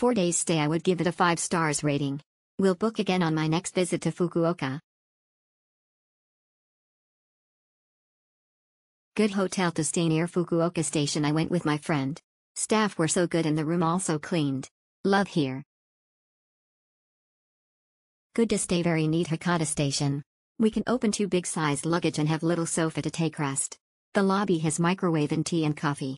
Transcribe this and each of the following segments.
4 days stay, I would give it a 5 stars rating. We'll book again on my next visit to Fukuoka. Good hotel to stay near Fukuoka Station. I went with my friend. Staff were so good and the room also cleaned. Love here. Good to stay, very neat Hakata Station. We can open 2 big-sized luggage and have little sofa to take rest. The lobby has microwave and tea and coffee.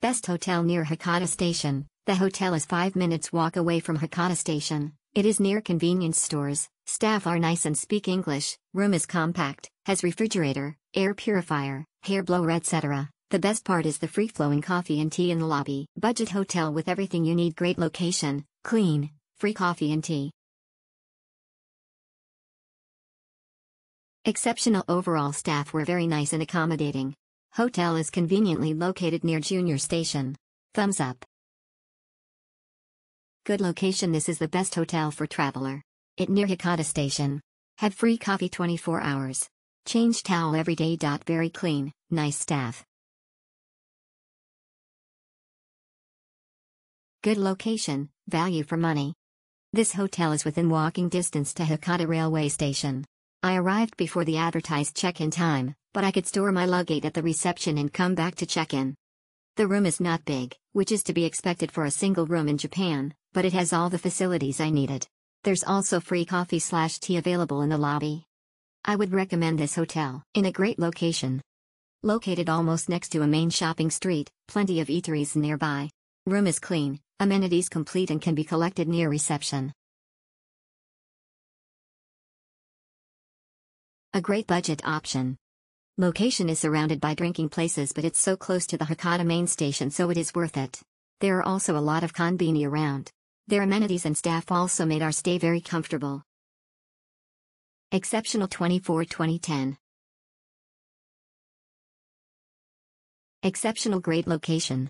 Best hotel near Hakata Station. The hotel is 5 minutes walk away from Hakata Station. It is near convenience stores. Staff are nice and speak English. Room is compact, has refrigerator, air purifier, hair blower, etc. The best part is the free-flowing coffee and tea in the lobby. Budget hotel with everything you need. Great location, clean, free coffee and tea. Exceptional overall, staff were very nice and accommodating. Hotel is conveniently located near Junior Station. Thumbs up. Good location. This is the best hotel for traveler. It near Hakata Station. Have free coffee 24 hours. Change towel every day. Very clean, nice staff. Good location, value for money. This hotel is within walking distance to Hakata Railway Station. I arrived before the advertised check-in time, but I could store my luggage at the reception and come back to check-in. The room is not big, which is to be expected for a single room in Japan, but it has all the facilities I needed. There's also free coffee/tea available in the lobby. I would recommend this hotel. In a great location. Located almost next to a main shopping street, plenty of eateries nearby. Room is clean, amenities complete and can be collected near reception. A great budget option. Location is surrounded by drinking places, but it's so close to the Hakata main station, so it is worth it. There are also a lot of konbini around. Their amenities and staff also made our stay very comfortable. Exceptional 24-2010. Exceptional, great location.